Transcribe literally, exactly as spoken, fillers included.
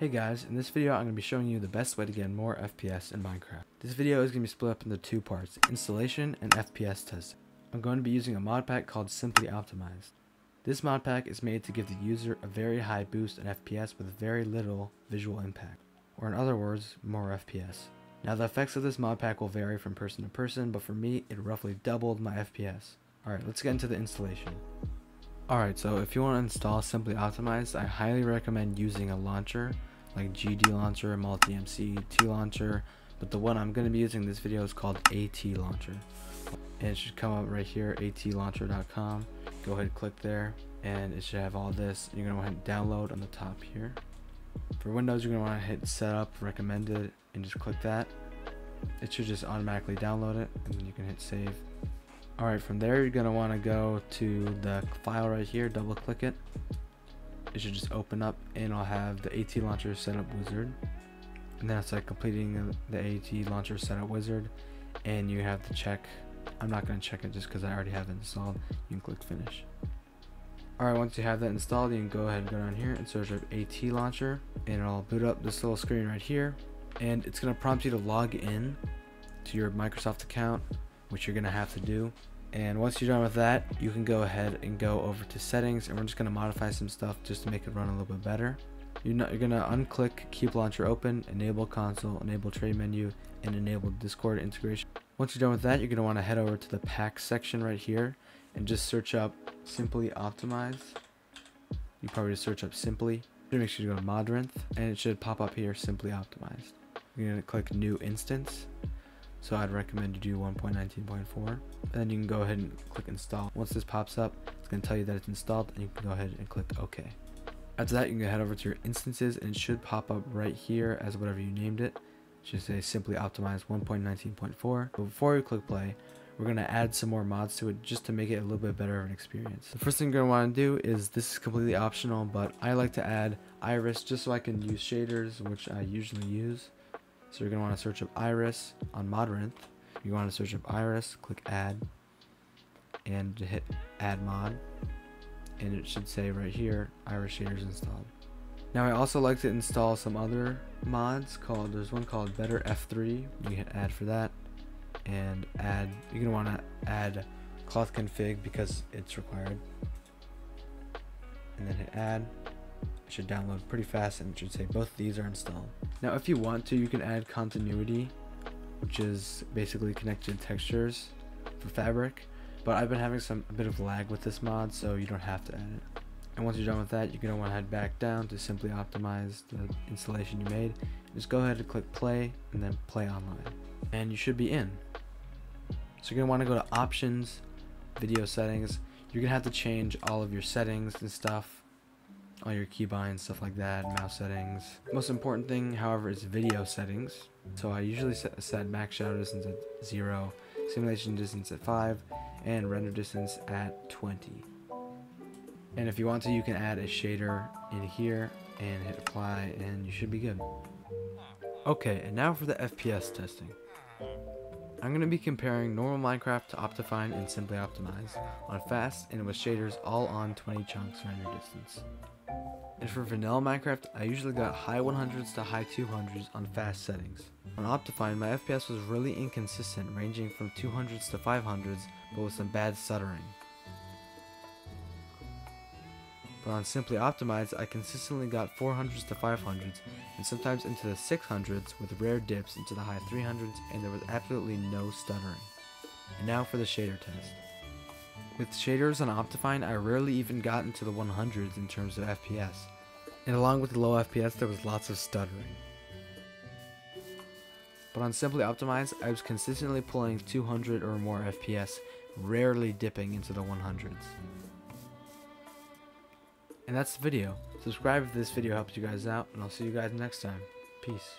Hey guys, in this video I'm going to be showing you the best way to get more F P S in Minecraft. This video is going to be split up into two parts, installation and F P S testing. I'm going to be using a mod pack called Simply Optimized. This mod pack is made to give the user a very high boost in F P S with very little visual impact, or in other words, more F P S. Now the effects of this mod pack will vary from person to person, but for me it roughly doubled my F P S. Alright, let's get into the installation. Alright, so if you want to install Simply Optimized, I highly recommend using a launcher like G D Launcher, Multi M C, T Launcher, but the one I'm going to be using in this video is called A T Launcher. And it should come up right here, a t launcher dot com. Go ahead and click there, and it should have all this. You're going to want to hit download on the top here. For Windows, you're going to want to hit setup, recommended, and just click that. It should just automatically download it, and then you can hit save. Alright, from there you're going to want to go to the file right here, double click it. It should just open up and I'll have the AT Launcher Setup Wizard. And that's like completing the AT Launcher Setup Wizard. And you have to check, I'm not going to check it just because I already have it installed. You can click finish. Alright, once you have that installed, you can go ahead and go down here and search up AT Launcher. And it'll boot up this little screen right here. And it's going to prompt you to log in to your Microsoft account, which you're going to have to do. And once you're done with that, you can go ahead and go over to settings, and we're just going to modify some stuff just to make it run a little bit better. You're, not, you're going to unclick keep launcher open, enable console, enable trade menu, and enable Discord integration. Once you're done with that, you're going to want to head over to the pack section right here and just search up Simply Optimized. You probably just search up Simply. Make sure you go to Modrinth, and it should pop up here, Simply Optimized. You're going to click new instance. So I'd recommend you do one point nineteen point four, and then you can go ahead and click install. Once this pops up, it's going to tell you that it's installed, and you can go ahead and click OK. After that, you can head over to your instances, and it should pop up right here as whatever you named it. It should say Simply Optimized one point nineteen point four. But before you click play, we're going to add some more mods to it just to make it a little bit better of an experience. The first thing you're going to want to do is, this is completely optional, but I like to add Iris just so I can use shaders, which I usually use. So you're going to want to search up Iris on Modrinth. You want to search up Iris, click add, and hit add mod. And it should say right here, Iris shaders installed. Now I also like to install some other mods called, there's one called Better F three. You hit add for that. And add, you're going to want to add Cloth config because it's required. And then hit add. It should download pretty fast, and it should say both of these are installed. Now if you want to, you can add continuity, which is basically connected textures for fabric, but I've been having some a bit of lag with this mod, so you don't have to add it. And once you're done with that, you're going to want to head back down to Simply Optimize the installation you made. Just go ahead and click play, and then play online, and you should be in. So you're going to want to go to options, video settings. You're going to have to change all of your settings and stuff, all your keybinds, stuff like that, mouse settings. Most important thing, however, is video settings. So I usually set, set max shadow distance at zero, simulation distance at five, and render distance at twenty. And if you want to, you can add a shader in here and hit apply, and you should be good. Okay, and now for the F P S testing. I'm going to be comparing normal Minecraft to Optifine and Simply Optimized on fast and with shaders all on twenty chunks render distance. And for vanilla Minecraft, I usually got high one hundreds to high two hundreds on fast settings. On Optifine, my F P S was really inconsistent, ranging from two hundreds to five hundreds, but with some bad stuttering. But on Simply Optimized, I consistently got four hundreds to five hundreds, and sometimes into the six hundreds with rare dips into the high three hundreds, and there was absolutely no stuttering. And now for the shader test. With shaders on Optifine, I rarely even got into the one hundreds in terms of F P S, and along with the low F P S there was lots of stuttering. But on Simply Optimized, I was consistently pulling two hundred or more F P S, rarely dipping into the one hundreds. And that's the video. Subscribe if this video helps you guys out, and I'll see you guys next time. Peace.